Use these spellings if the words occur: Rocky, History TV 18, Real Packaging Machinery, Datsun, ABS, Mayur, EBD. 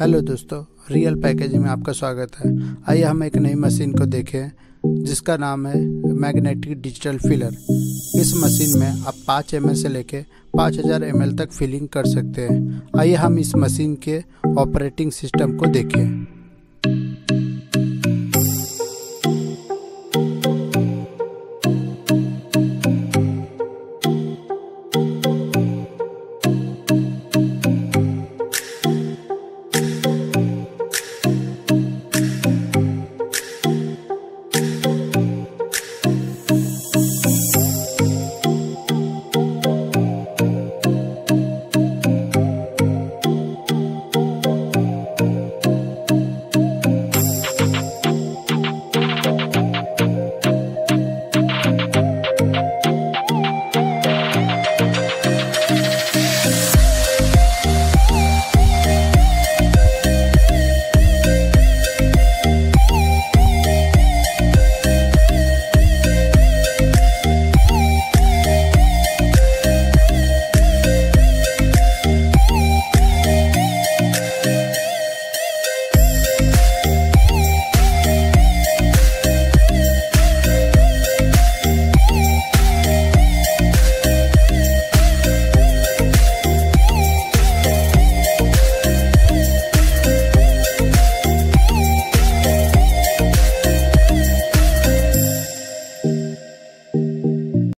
Hello दोस्तों, real packaging में आपका स्वागत है। आइए हम एक नई मशीन को देखें जिसका नाम है मैग्नेटिक डिजिटल फिलर। इस मशीन में आप 5 ml से लेकर 5000 ml तक फिलिंग कर सकते हैं। आइए हम इस मशीन के ऑपरेटिंग सिस्टम को देखें।